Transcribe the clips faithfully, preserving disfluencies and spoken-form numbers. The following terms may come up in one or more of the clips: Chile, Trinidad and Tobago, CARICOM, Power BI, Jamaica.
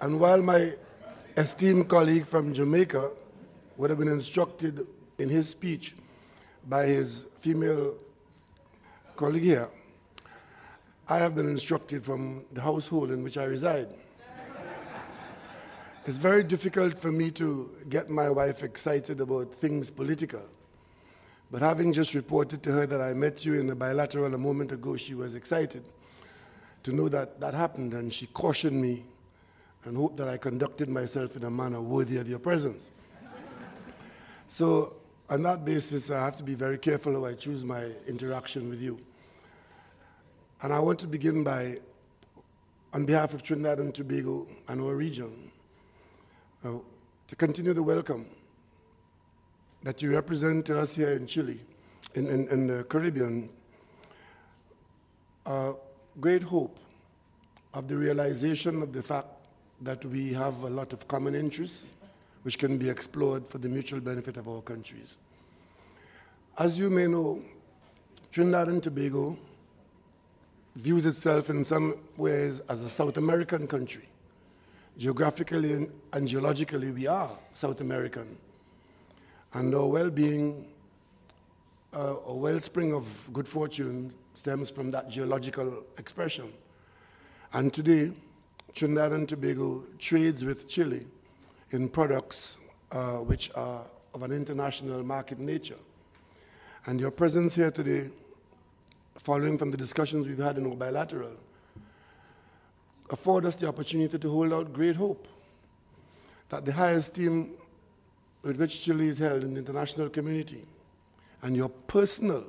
And while my esteemed colleague from Jamaica would have been instructed in his speech by his female colleague here, I have been instructed from the household in which I reside. It's very difficult for me to get my wife excited about things political. But having just reported to her that I met you in the bilateral a moment ago, she was excited to know that that happened, and she cautioned me and hoped that I conducted myself in a manner worthy of your presence. So on that basis, I have to be very careful how I choose my interaction with you. And I want to begin by, on behalf of Trinidad and Tobago and our region, uh, to continue the welcome that you represent to us here in Chile, in, in, in the Caribbean, uh, great hope of the realization of the fact that we have a lot of common interests which can be explored for the mutual benefit of our countries. As you may know, Trinidad and Tobago views itself in some ways as a South American country. Geographically and geologically, we are South American. And our well-being, uh, our wellspring of good fortune stems from that geological expression. And today, Trinidad and Tobago trades with Chile in products uh, which are of an international market nature. And your presence here today, following from the discussions we've had in our bilateral, afford us the opportunity to hold out great hope that the high esteem with which Chile is held in the international community and your personal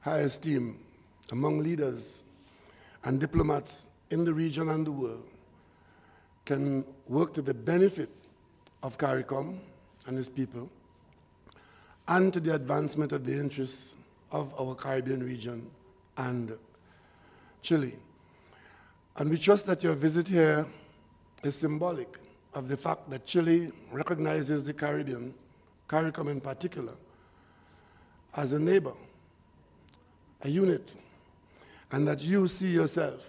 high esteem among leaders and diplomats in the region and the world can work to the benefit of CARICOM and its people and to the advancement of the interests of our Caribbean region and Chile. And we trust that your visit here is symbolic of the fact that Chile recognizes the Caribbean, CARICOM in particular, as a neighbor, a unit, and that you see yourself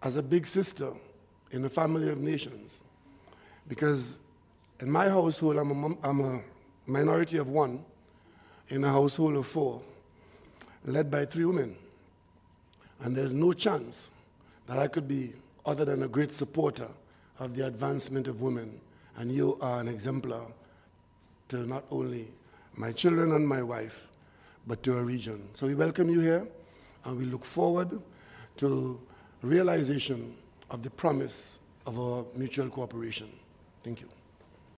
as a big sister in a family of nations. Because in my household, I'm a, I'm a minority of one, in a household of four, led by three women. And there's no chance that I could be other than a great supporter of the advancement of women. And you are an exemplar to not only my children and my wife, but to our region. So we welcome you here, and we look forward to realization of the promise of our mutual cooperation. Thank you.